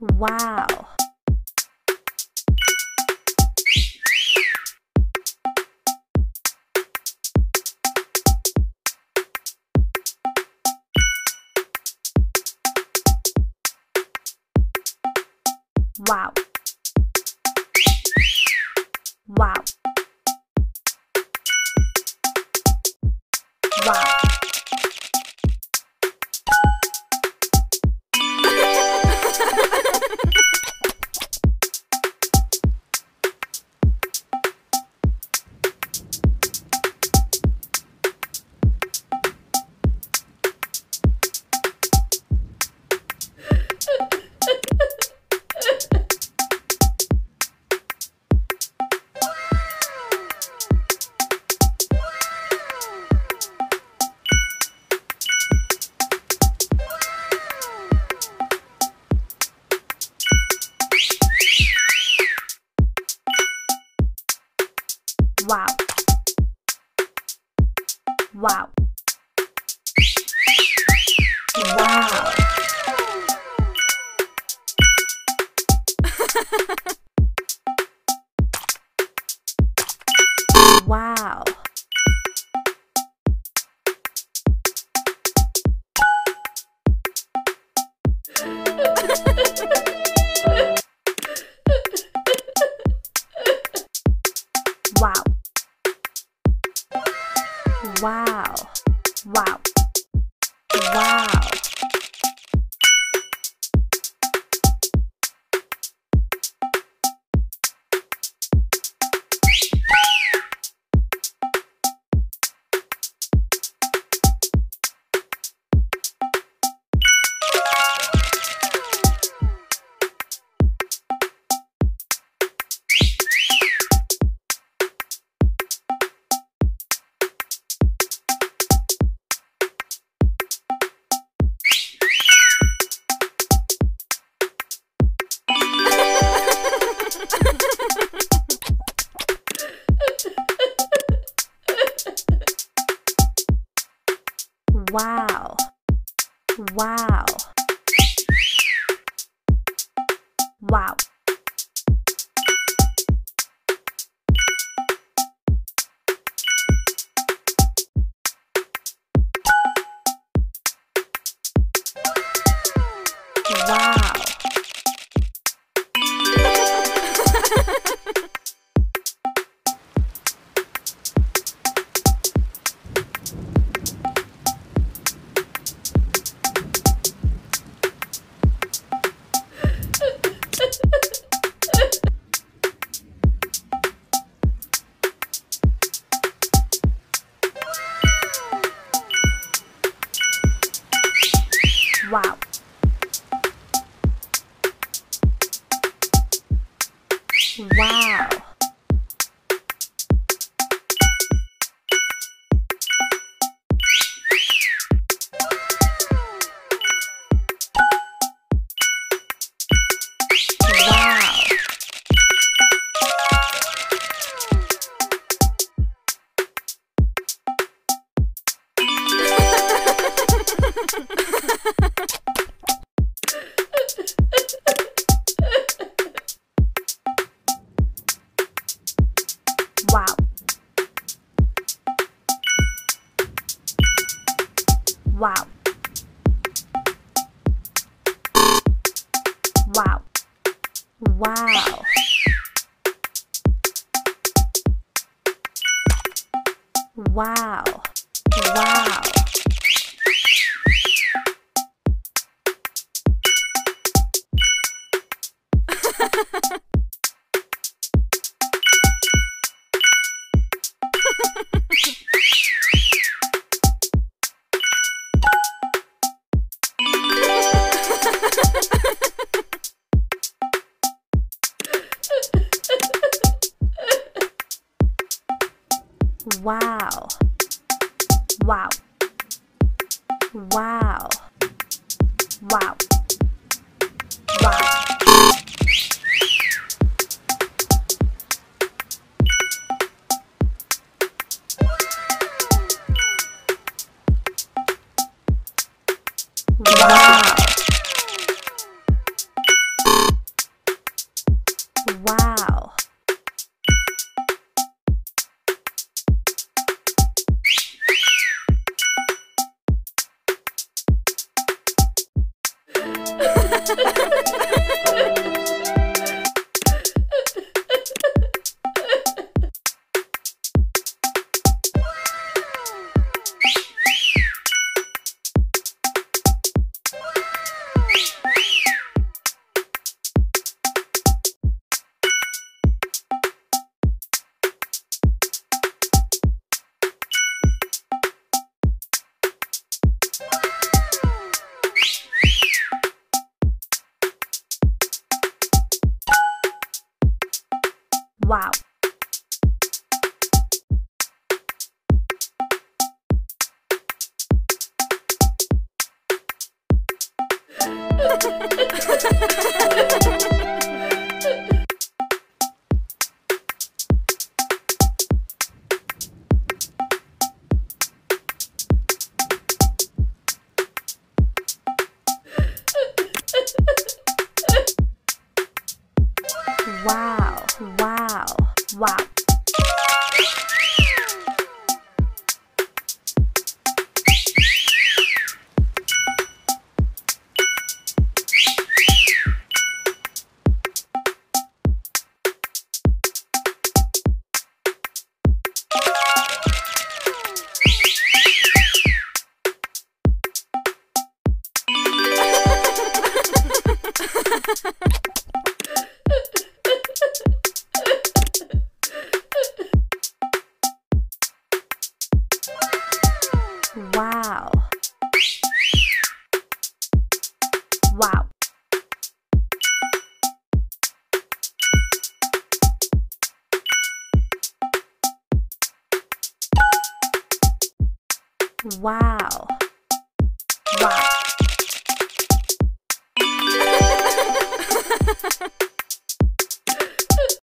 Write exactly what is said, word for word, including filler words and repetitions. Wow! Wow! Wow! Wow! Wow. Wow. Wow. Wow. Wow. Wow, wow, wow, wow, wow, wow, wow. Wow. Wow. Wow. Wow. Wow. Wow. Wow. Wow. Wow. Wow. Wow. Wow. Wow. Wow. wow. Wow. Wow. Wow. Wow. Ha ha ha.